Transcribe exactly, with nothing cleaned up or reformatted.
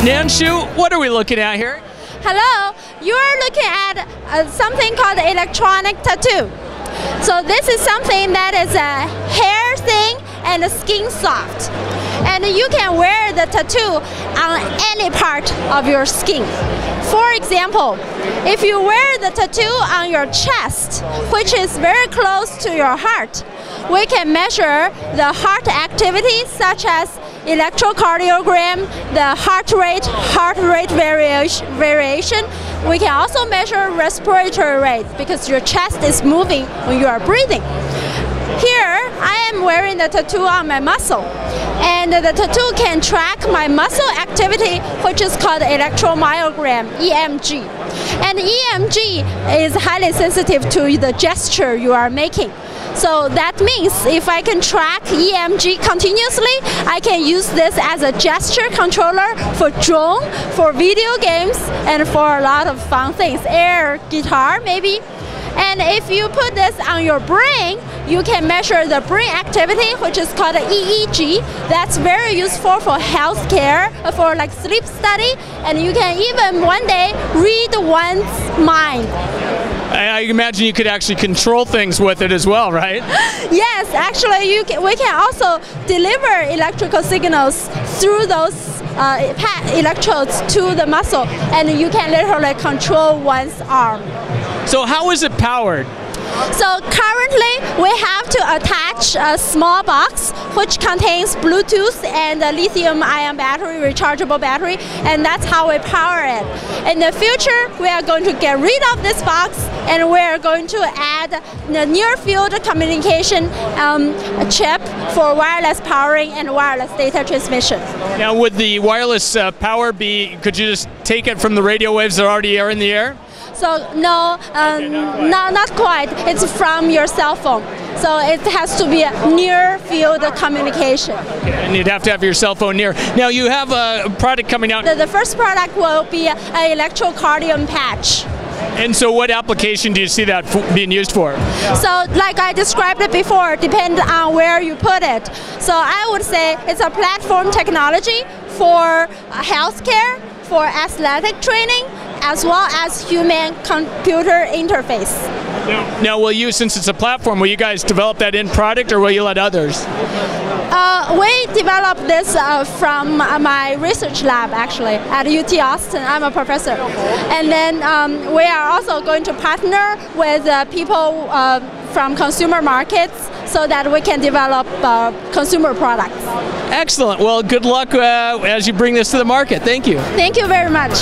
Nanshu, what are we looking at here? Hello, you are looking at uh, something called electronic tattoo. So this is something that is a hair thin and a skin soft. And you can wear the tattoo on any part of your skin. For example, if you wear the tattoo on your chest, which is very close to your heart, we can measure the heart activity such as electrocardiogram, the heart rate, heart rate variation. We can also measure respiratory rate because your chest is moving when you are breathing. Here, I am wearing the tattoo on my muscle, and the tattoo can track my muscle activity, which is called electromyogram, E M G. And E M G is highly sensitive to the gesture you are making. So that means if I can track E M G continuously, I can use this as a gesture controller for drone, for video games, and for a lot of fun things, air, guitar maybe. And if you put this on your brain, you can measure the brain activity, which is called E E G. That's very useful for healthcare, for like sleep study, and you can even one day read one's mind. I imagine you could actually control things with it as well, right? Yes, actually you can, we can also deliver electrical signals through those uh, electrodes to the muscle, and you can literally control one's arm. So how is it powered? So currently we have to attach a small box which contains Bluetooth and a lithium-ion battery, rechargeable battery, and that's how we power it. In the future, we are going to get rid of this box and we are going to add the near-field communication um, chip for wireless powering and wireless data transmission. Now would the wireless uh, power be, could you just take it from the radio waves that already are in the air? So no, um, okay, not quite. No, not quite. It's from your cell phone. So it has to be a near field communication. Okay, and you'd have to have your cell phone near. Now you have a product coming out. The, the first product will be an electrocardiogram patch. And so what application do you see that f being used for? So like I described it before, depends on where you put it. So I would say it's a platform technology for healthcare, for athletic training, as well as human-computer interface. Now, will you, since it's a platform, will you guys develop that in product, or will you let others? Uh, we developed this uh, from my research lab, actually, at U T Austin. I'm a professor. And then um, we are also going to partner with uh, people uh, from consumer markets so that we can develop uh, consumer products. Excellent. Well, good luck uh, as you bring this to the market. Thank you. Thank you very much.